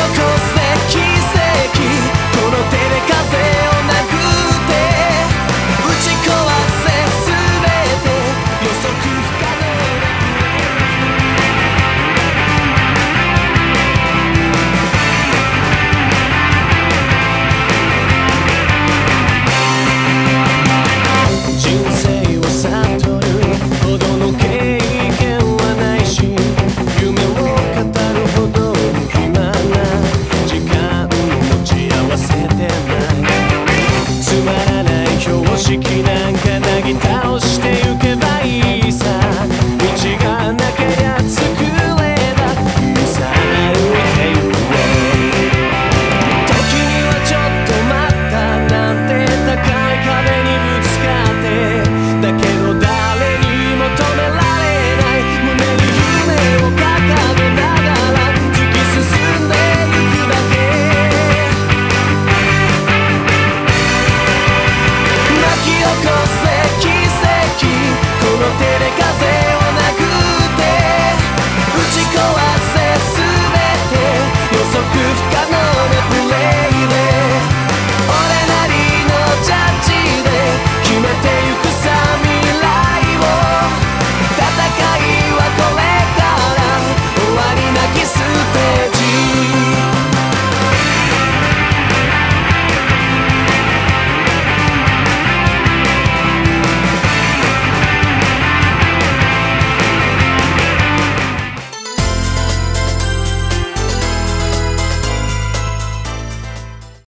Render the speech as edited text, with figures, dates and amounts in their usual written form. I'll come.